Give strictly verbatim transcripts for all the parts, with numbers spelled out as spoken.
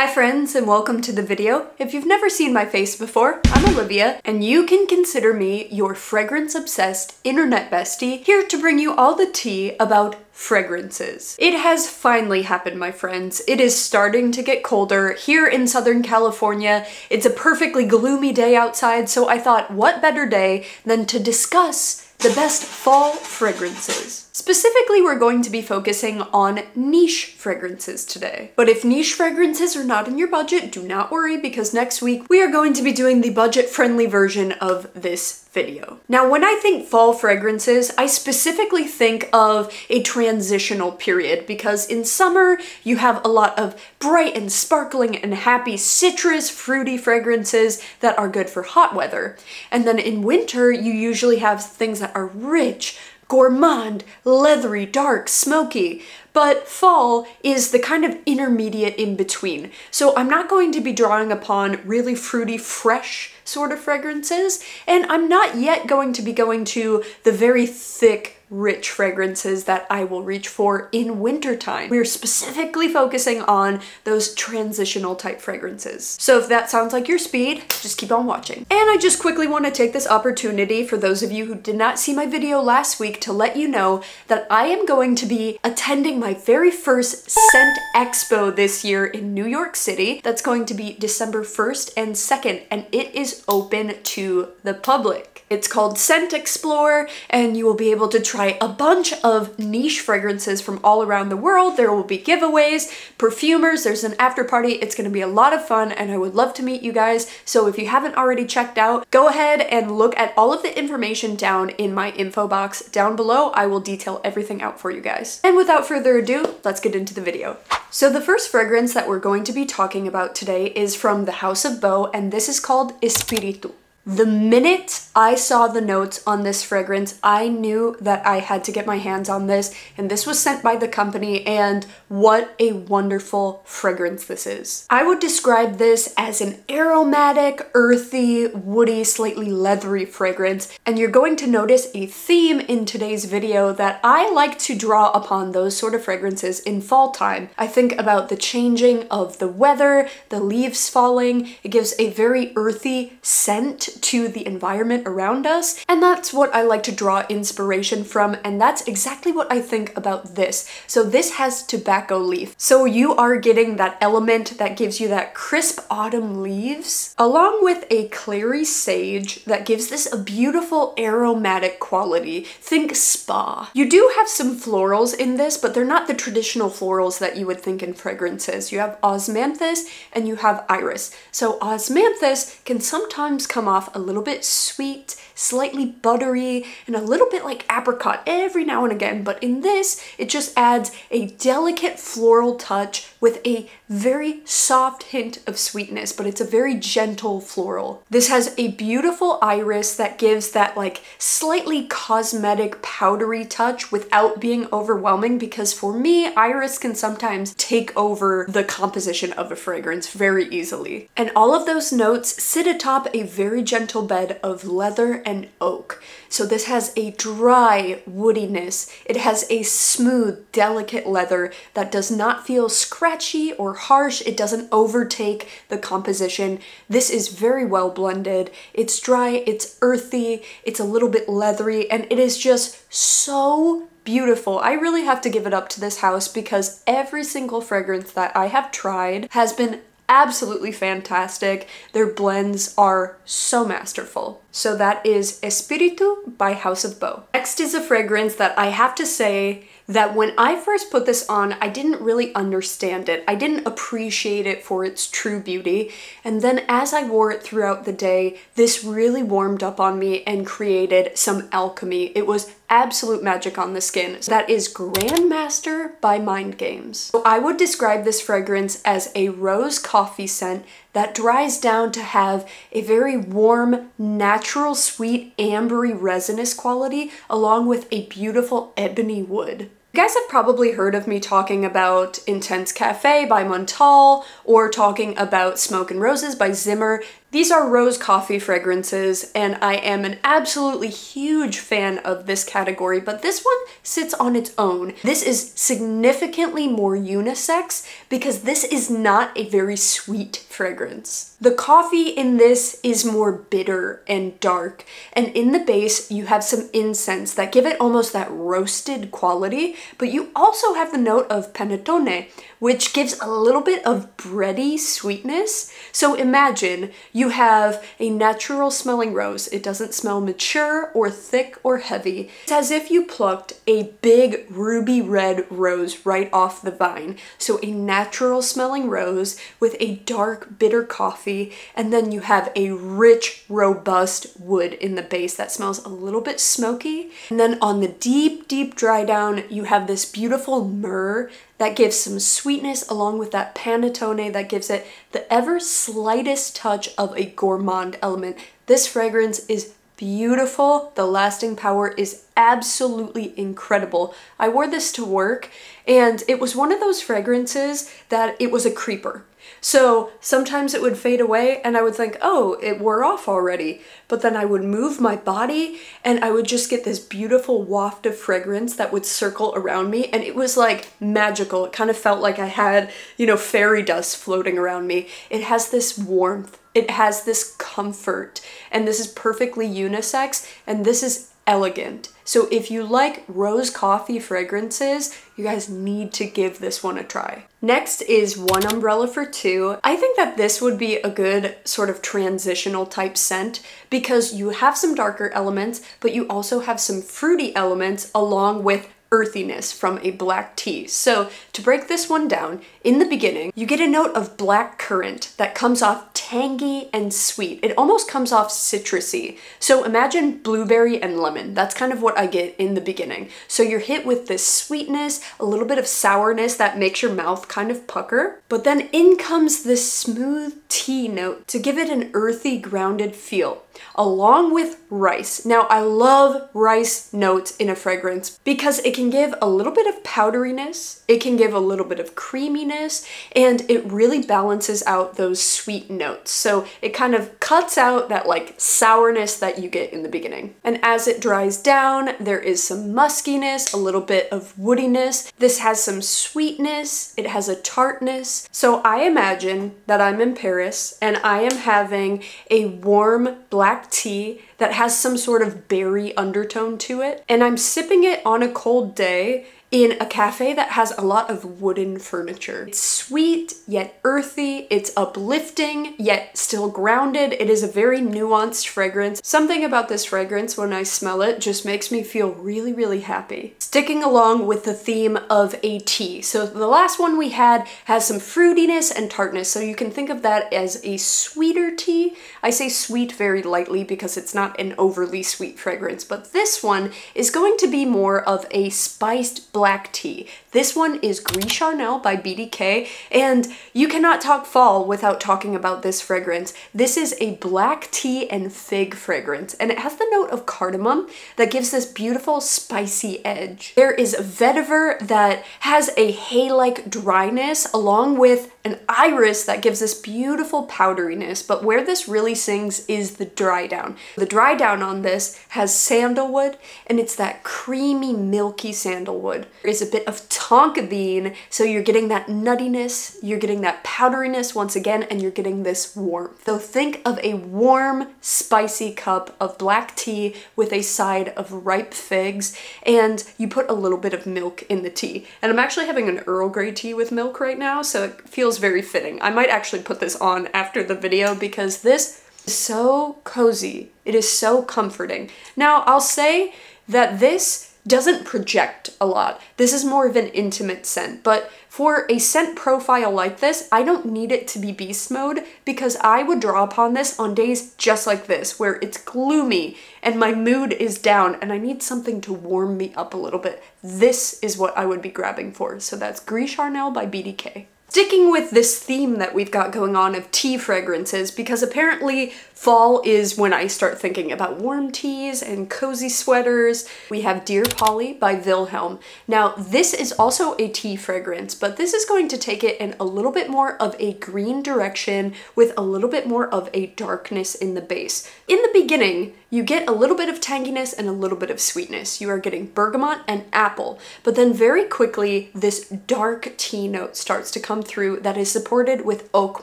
Hi friends and welcome to the video. If you've never seen my face before, I'm Olivia and you can consider me your fragrance obsessed internet bestie, here to bring you all the tea about fragrances. It has finally happened, my friends. It is starting to get colder here in Southern California. It's a perfectly gloomy day outside, so I thought what better day than to discuss the best fall fragrances. Specifically, we're going to be focusing on niche fragrances today. But if niche fragrances are not in your budget, do not worry, because next week we are going to be doing the budget-friendly version of this video. Now, when I think fall fragrances, I specifically think of a transitional period, because in summer you have a lot of bright and sparkling and happy citrus, fruity fragrances that are good for hot weather. And then in winter, you usually have things that are rich, gourmand, leathery, dark, smoky. But fall is the kind of intermediate in between. So I'm not going to be drawing upon really fruity, fresh sort of fragrances, and I'm not yet going to be going to the very thick, rich fragrances that I will reach for in wintertime. We're specifically focusing on those transitional type fragrances. So if that sounds like your speed, just keep on watching. And I just quickly want to take this opportunity for those of you who did not see my video last week to let you know that I am going to be attending my very first Scent Expo this year in New York City. That's going to be December first and second, and it is open to the public. It's called Scent Explorer, and you will be able to try a bunch of niche fragrances from all around the world. There will be giveaways, perfumers, there's an after party. It's going to be a lot of fun, and I would love to meet you guys. So if you haven't already checked out, go ahead and look at all of the information down in my info box down below. I will detail everything out for you guys. And without further ado, let's get into the video. So the first fragrance that we're going to be talking about today is from the House of Beau, and this is called Espiritu. The minute I saw the notes on this fragrance, I knew that I had to get my hands on this, and this was sent by the company, and what a wonderful fragrance this is. I would describe this as an aromatic, earthy, woody, slightly leathery fragrance, and you're going to notice a theme in today's video that I like to draw upon those sort of fragrances in fall time. I think about the changing of the weather, the leaves falling. It gives a very earthy scent to the environment around us, and that's what I like to draw inspiration from, and that's exactly what I think about this. So this has tobacco leaf, so you are getting that element that gives you that crisp autumn leaves, along with a clary sage that gives this a beautiful aromatic quality. Think spa. You do have some florals in this, but they're not the traditional florals that you would think in fragrances. You have osmanthus and you have iris. So osmanthus can sometimes come off a little bit sweet, slightly buttery, and a little bit like apricot every now and again, but in this, it just adds a delicate floral touch with a very soft hint of sweetness, but it's a very gentle floral. This has a beautiful iris that gives that like slightly cosmetic powdery touch without being overwhelming, because for me, iris can sometimes take over the composition of a fragrance very easily. And all of those notes sit atop a very gentle bed of leather and oak. So this has a dry woodiness. It has a smooth, delicate leather that does not feel scratchy or harsh. It doesn't overtake the composition. This is very well blended. It's dry, it's earthy, it's a little bit leathery, and it is just so beautiful. I really have to give it up to this house, because every single fragrance that I have tried has been absolutely fantastic. Their blends are so masterful. So that is Espiritu by House of Beau. Next is a fragrance that I have to say that when I first put this on, I didn't really understand it. I didn't appreciate it for its true beauty. And then as I wore it throughout the day, this really warmed up on me and created some alchemy. It was absolute magic on the skin. So that is Grandmaster by Mind Games. So I would describe this fragrance as a rose coffee scent that dries down to have a very warm, natural, sweet, ambery resinous quality, along with a beautiful ebony wood. You guys have probably heard of me talking about Intense Cafe by Montale, or talking about Smokin' Roses by Zimmer. These are rose coffee fragrances, and I am an absolutely huge fan of this category, but this one sits on its own. This is significantly more unisex because this is not a very sweet fragrance. The coffee in this is more bitter and dark, and in the base you have some incense that give it almost that roasted quality, but you also have the note of panettone, which gives a little bit of bready sweetness. So imagine you have a natural smelling rose. It doesn't smell mature or thick or heavy. It's as if you plucked a big ruby red rose right off the vine. So a natural smelling rose with a dark, bitter coffee, and then you have a rich, robust wood in the base that smells a little bit smoky. And then on the deep, deep dry down, you have this beautiful myrrh that gives some sweetness along with that panettone that gives it the ever slightest touch of a gourmand element. This fragrance is beautiful. The lasting power is absolutely incredible. I wore this to work, and it was one of those fragrances that it was a creeper. So sometimes it would fade away and I would think, oh, it wore off already. But then I would move my body and I would just get this beautiful waft of fragrance that would circle around me. And it was like magical. It kind of felt like I had, you know, fairy dust floating around me. It has this warmth. It has this comfort. And this is perfectly unisex. And this is elegant. So if you like rose coffee fragrances, you guys need to give this one a try. Next is One Umbrella for Two. I think that this would be a good sort of transitional type scent because you have some darker elements, but you also have some fruity elements along with earthiness from a black tea. So to break this one down, in the beginning, you get a note of black currant that comes off tangy and sweet. It almost comes off citrusy. So imagine blueberry and lemon. That's kind of what I get in the beginning. So you're hit with this sweetness, a little bit of sourness that makes your mouth kind of pucker. But then in comes this smooth tea note to give it an earthy, grounded feel, along with rice. Now, I love rice notes in a fragrance because it can give a little bit of powderiness, it can give a little bit of creaminess, and it really balances out those sweet notes. So it kind of cuts out that like sourness that you get in the beginning. And as it dries down, there is some muskiness, a little bit of woodiness. This has some sweetness, it has a tartness. So I imagine that I'm in Paris and I am having a warm black black tea that has some sort of berry undertone to it. And I'm sipping it on a cold day in a cafe that has a lot of wooden furniture. It's sweet, yet earthy. It's uplifting, yet still grounded. It is a very nuanced fragrance. Something about this fragrance, when I smell it, just makes me feel really, really happy. Sticking along with the theme of a tea. So the last one we had has some fruitiness and tartness. So you can think of that as a sweeter tea. I say sweet very lightly because it's not an overly sweet fragrance, but this one is going to be more of a spiced black tea. This one is Gris Chanel by B D K, and you cannot talk fall without talking about this fragrance. This is a black tea and fig fragrance, and it has the note of cardamom that gives this beautiful spicy edge. There is vetiver that has a hay-like dryness along with an iris that gives this beautiful powderiness, but where this really sings is the dry down. The dry down on this has sandalwood, and it's that creamy, milky sandalwood. There's a bit of tonka bean, so you're getting that nuttiness, you're getting that powderiness once again, and you're getting this warmth. So think of a warm, spicy cup of black tea with a side of ripe figs, and you put a little bit of milk in the tea. And I'm actually having an Earl Grey tea with milk right now, so it feels very fitting. I might actually put this on after the video because this is so cozy. It is so comforting. Now, I'll say that this doesn't project a lot. This is more of an intimate scent, but for a scent profile like this, I don't need it to be beast mode because I would draw upon this on days just like this where it's gloomy and my mood is down and I need something to warm me up a little bit. This is what I would be grabbing for. So that's Gris Chanel by B D K. sticking with this theme that we've got going on of tea fragrances, because apparently fall is when I start thinking about warm teas and cozy sweaters. We have Dear Polly by Vilhelm. Now, this is also a tea fragrance, but this is going to take it in a little bit more of a green direction with a little bit more of a darkness in the base. In the beginning, you get a little bit of tanginess and a little bit of sweetness. You are getting bergamot and apple, but then very quickly, this dark tea note starts to come through that is supported with oak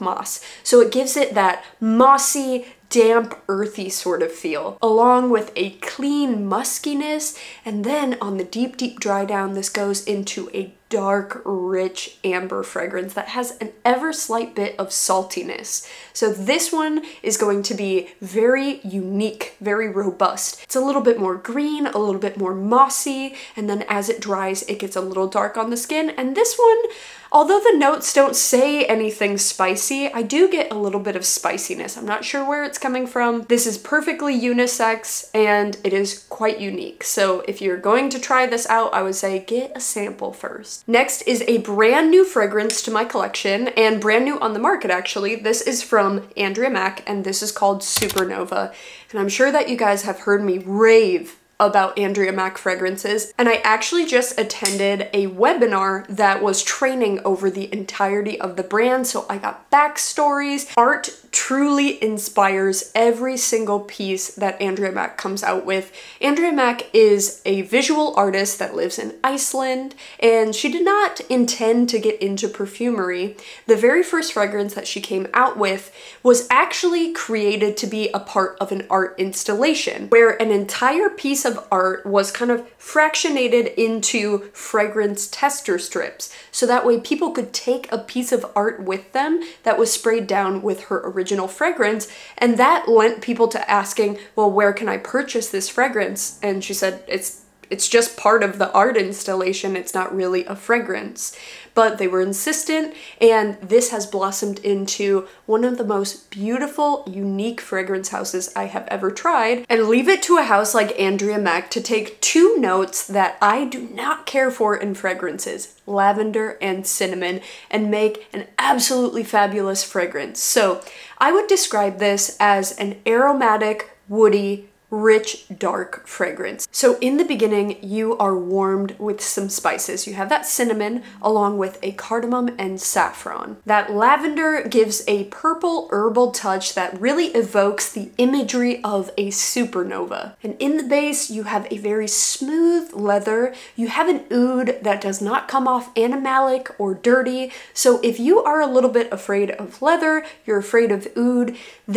moss. So it gives it that mossy, damp, earthy sort of feel, along with a clean muskiness. And then on the deep, deep dry down, this goes into a dark, rich amber fragrance that has an ever slight bit of saltiness. So this one is going to be very unique, very robust. It's a little bit more green, a little bit more mossy, and then as it dries, it gets a little dark on the skin. And this one, although the notes don't say anything spicy, I do get a little bit of spiciness. I'm not sure where it's coming from. This is perfectly unisex and it is quite unique. So if you're going to try this out, I would say get a sample first. Next is a brand new fragrance to my collection, and brand new on the market actually. This is from Andrea Mack, and this is called Supernova. And I'm sure that you guys have heard me rave about Andrea Mack fragrances, and I actually just attended a webinar that was training over the entirety of the brand, so I got backstories. Art truly inspires every single piece that Andrea Mack comes out with. Andrea Mack is a visual artist that lives in Iceland, and she did not intend to get into perfumery. The very first fragrance that she came out with was actually created to be a part of an art installation, where an entire piece of art was kind of fractionated into fragrance tester strips. So that way people could take a piece of art with them that was sprayed down with her original fragrance. And that lent people to asking, well, where can I purchase this fragrance? And she said, it's It's just part of the art installation. It's not really a fragrance. But they were insistent, and this has blossomed into one of the most beautiful, unique fragrance houses I have ever tried. And leave it to a house like Andrea Mack to take two notes that I do not care for in fragrances, lavender and cinnamon, and make an absolutely fabulous fragrance. So I would describe this as an aromatic, woody, rich, dark fragrance. So in the beginning, you are warmed with some spices. You have that cinnamon along with a cardamom and saffron. That lavender gives a purple herbal touch that really evokes the imagery of a supernova. And in the base, you have a very smooth leather. You have an oud that does not come off animalic or dirty. So if you are a little bit afraid of leather, you're afraid of oud,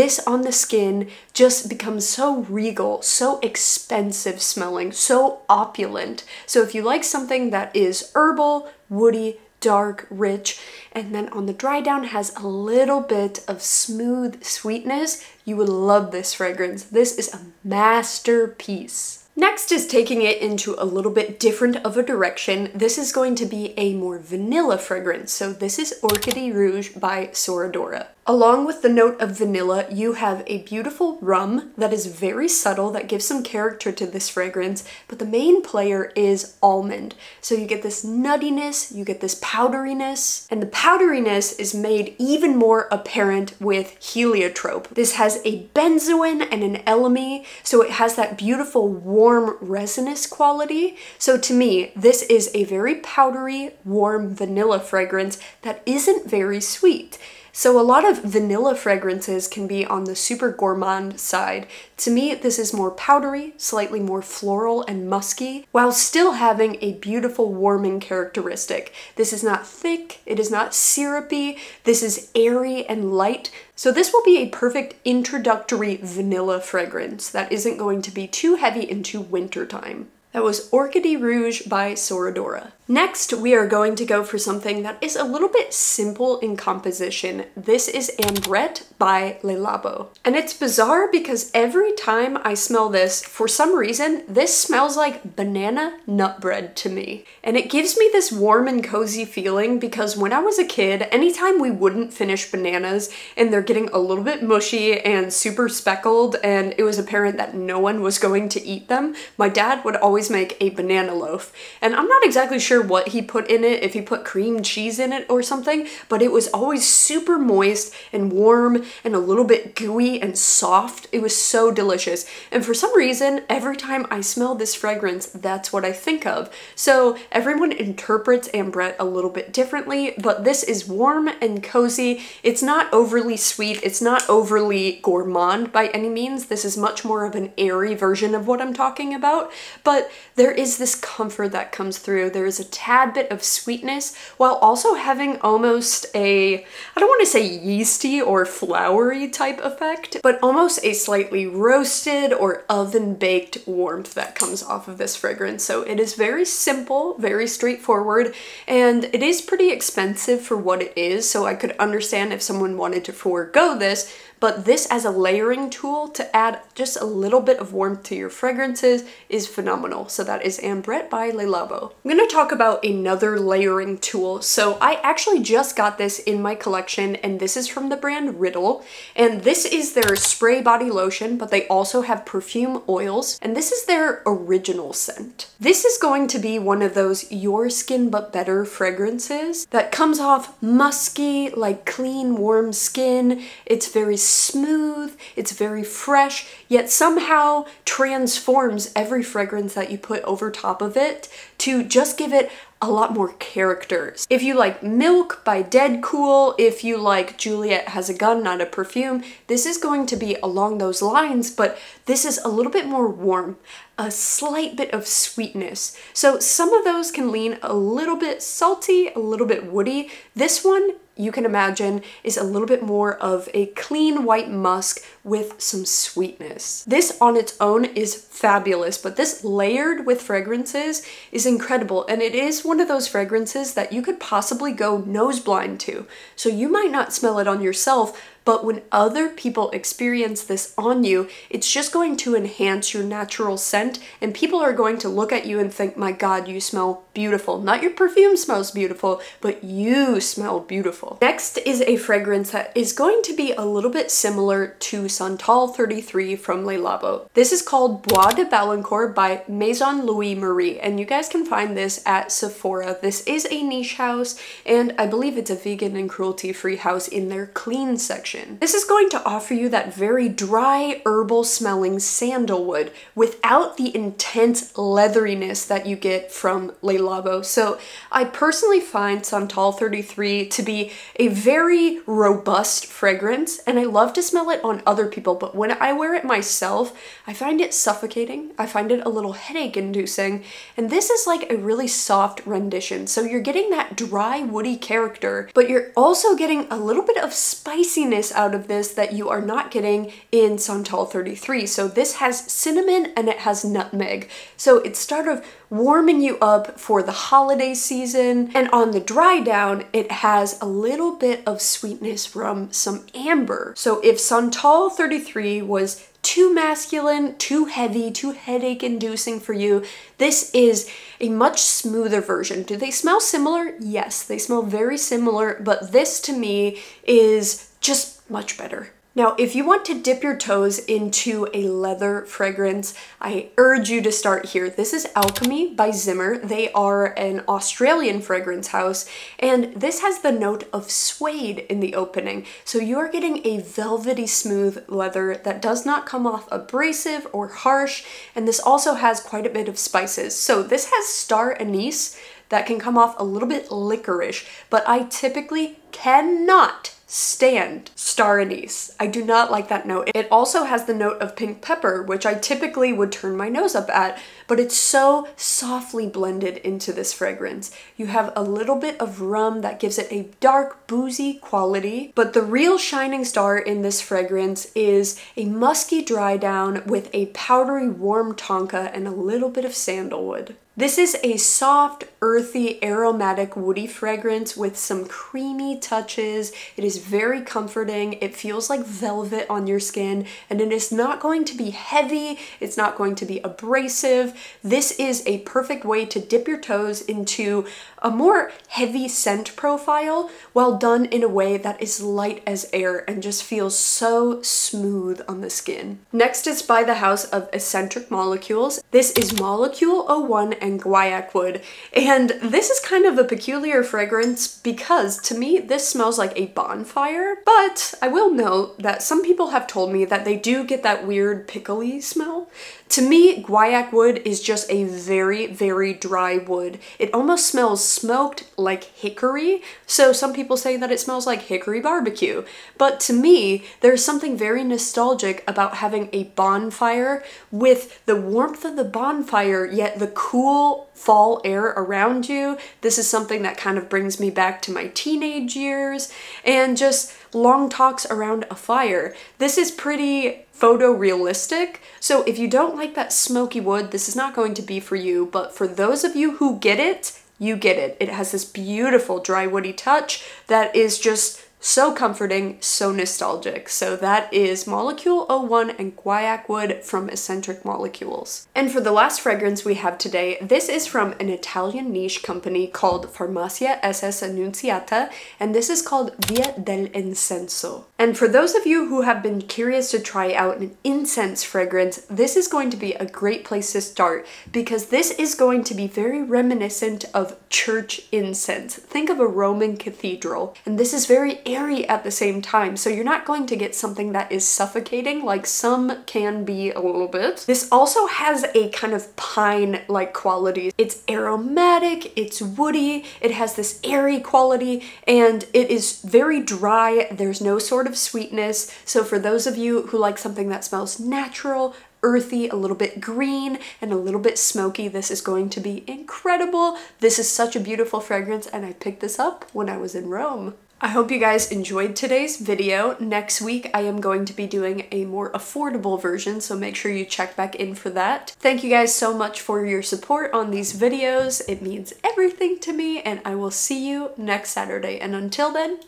this on the skin just becomes so regal, so expensive smelling, so opulent. So if you like something that is herbal, woody, dark, rich, and then on the dry down has a little bit of smooth sweetness, you would love this fragrance. This is a masterpiece. Next is taking it into a little bit different of a direction. This is going to be a more vanilla fragrance. So this is Orchidée Rouge by Soradora. Along with the note of vanilla, you have a beautiful rum that is very subtle, that gives some character to this fragrance, but the main player is almond. So you get this nuttiness, you get this powderiness, and the powderiness is made even more apparent with heliotrope. This has a benzoin and an elemi, so it has that beautiful warm resinous quality. So to me, this is a very powdery, warm vanilla fragrance that isn't very sweet. So a lot of vanilla fragrances can be on the super gourmand side. To me, this is more powdery, slightly more floral and musky, while still having a beautiful warming characteristic. This is not thick, it is not syrupy, this is airy and light. So this will be a perfect introductory vanilla fragrance that isn't going to be too heavy into wintertime. That was Orchidée Rouge by Soradora. Next, we are going to go for something that is a little bit simple in composition. This is Ambrette by Le Labo. And it's bizarre because every time I smell this, for some reason, this smells like banana nut bread to me. And it gives me this warm and cozy feeling because when I was a kid, anytime we wouldn't finish bananas and they're getting a little bit mushy and super speckled and it was apparent that no one was going to eat them, my dad would always make a banana loaf. And I'm not exactly sure sure what he put in it, if he put cream cheese in it or something, but it was always super moist and warm and a little bit gooey and soft. It was so delicious. And for some reason, every time I smell this fragrance, that's what I think of. So everyone interprets Ambrette a little bit differently, but this is warm and cozy. It's not overly sweet. It's not overly gourmand by any means. This is much more of an airy version of what I'm talking about, but there is this comfort that comes through. There is a tad bit of sweetness while also having almost a, I don't want to say yeasty or floury type effect, but almost a slightly roasted or oven baked warmth that comes off of this fragrance. So it is very simple, very straightforward, and it is pretty expensive for what it is. So I could understand if someone wanted to forego this, but this as a layering tool to add just a little bit of warmth to your fragrances is phenomenal. So that is Ambrette by Le Labo. I'm gonna talk about another layering tool. So I actually just got this in my collection, and this is from the brand Riddle. And this is their spray body lotion, but they also have perfume oils. And this is their original scent. This is going to be one of those your skin but better fragrances that comes off musky, like clean, warm skin. It's very smooth, it's very fresh, yet somehow transforms every fragrance that you put over top of it to just give it a lot more characters. If you like Milk by Dead Cool, if you like Juliet Has a Gun, not a perfume, this is going to be along those lines, but this is a little bit more warm, a slight bit of sweetness. So some of those can lean a little bit salty, a little bit woody. This one, you can imagine, is a little bit more of a clean white musk with some sweetness. This on its own is fabulous, but this layered with fragrances is incredible, and it is one of those fragrances that you could possibly go nose blind to. So you might not smell it on yourself, but when other people experience this on you, it's just going to enhance your natural scent, and people are going to look at you and think, my God, you smell beautiful. Not your perfume smells beautiful, but you smell beautiful. Next is a fragrance that is going to be a little bit similar to Santal thirty-three from Le Labo. This is called Bois de Balancourt by Maison Louis Marie, and you guys can find this at Sephora. This is a niche house, and I believe it's a vegan and cruelty-free house in their clean section. This is going to offer you that very dry, herbal smelling sandalwood without the intense leatheriness that you get from Le Labo. So I personally find Santal thirty-three to be a very robust fragrance, and I love to smell it on other people, but when I wear it myself, I find it suffocating. I find it a little headache inducing, and this is like a really soft rendition. So you're getting that dry, woody character, but you're also getting a little bit of spiciness out of this that you are not getting in Santal thirty-three. So this has cinnamon and it has nutmeg. So it's sort of warming you up for the holiday season. And on the dry down, it has a little bit of sweetness from some amber. So if Santal thirty-three was too masculine, too heavy, too headache inducing for you, this is a much smoother version. Do they smell similar? Yes, they smell very similar, but this to me is just much better. Now, if you want to dip your toes into a leather fragrance, I urge you to start here. This is Alchemy by Zimmer. They are an Australian fragrance house, and this has the note of suede in the opening. So you are getting a velvety smooth leather that does not come off abrasive or harsh, and this also has quite a bit of spices. So this has star anise that can come off a little bit licorice, but I typically cannot stand star anise. I do not like that note. It also has the note of pink pepper, which I typically would turn my nose up at, but it's so softly blended into this fragrance. You have a little bit of rum that gives it a dark, boozy quality, but the real shining star in this fragrance is a musky dry down with a powdery warm tonka and a little bit of sandalwood. This is a soft, earthy, aromatic, woody fragrance with some creamy touches. It is very comforting. It feels like velvet on your skin, and it is not going to be heavy. It's not going to be abrasive. This is a perfect way to dip your toes into a more heavy scent profile while done in a way that is light as air and just feels so smooth on the skin. Next is by the House of Eccentric Molecules. This is Molecule oh one and and Guaiac Wood. And this is kind of a peculiar fragrance because to me this smells like a bonfire, but I will note that some people have told me that they do get that weird pickly smell. To me, Guaiac Wood is just a very, very dry wood. It almost smells smoked like hickory, so some people say that it smells like hickory barbecue. But to me, there's something very nostalgic about having a bonfire with the warmth of the bonfire, yet the cool fall air around you. This is something that kind of brings me back to my teenage years and just long talks around a fire. This is pretty photorealistic, so if you don't like that smoky wood, this is not going to be for you, but for those of you who get it, you get it. It has this beautiful dry woody touch that is just so comforting, so nostalgic. So that is Molecule oh one and Guaiac Wood from Eccentric Molecules. And for the last fragrance we have today, this is from an Italian niche company called Farmacia S S Annunziata, and this is called Via del Incenso. And for those of you who have been curious to try out an incense fragrance, this is going to be a great place to start because this is going to be very reminiscent of church incense. Think of a Roman cathedral, and this is very airy at the same time, so you're not going to get something that is suffocating like some can be a little bit. This also has a kind of pine-like quality. It's aromatic, it's woody, it has this airy quality, and it is very dry. There's no sort of sweetness, so for those of you who like something that smells natural, earthy, a little bit green, and a little bit smoky, this is going to be incredible. This is such a beautiful fragrance, and I picked this up when I was in Rome. I hope you guys enjoyed today's video. Next week, I am going to be doing a more affordable version, so make sure you check back in for that. Thank you guys so much for your support on these videos. It means everything to me, and I will see you next Saturday. And until then,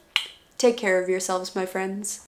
take care of yourselves, my friends.